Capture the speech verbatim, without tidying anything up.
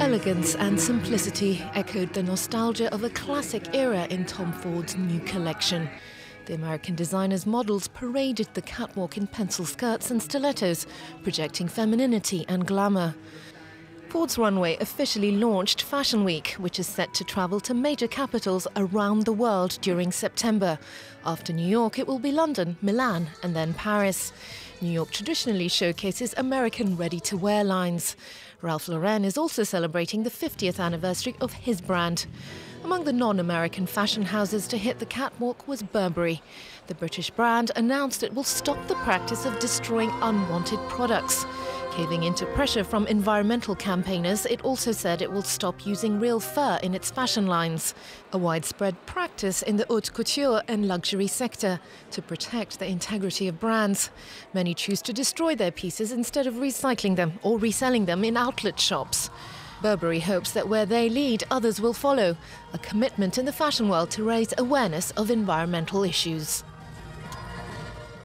Elegance and simplicity echoed the nostalgia of a classic era in Tom Ford's new collection. The American designer's models paraded the catwalk in pencil skirts and stilettos, projecting femininity and glamour. Ford's runway officially launched Fashion Week, which is set to travel to major capitals around the world during September. After New York, it will be London, Milan, and then Paris. New York traditionally showcases American ready-to-wear lines. Ralph Lauren is also celebrating the fiftieth anniversary of his brand. Among the non-American fashion houses to hit the catwalk was Burberry. The British brand announced it will stop the practice of destroying unwanted products. Caving into pressure from environmental campaigners, it also said it will stop using real fur in its fashion lines, a widespread practice in the haute couture and luxury sector to protect the integrity of brands. Many choose to destroy their pieces instead of recycling them or reselling them in outlet shops. Burberry hopes that where they lead, others will follow, a commitment in the fashion world to raise awareness of environmental issues.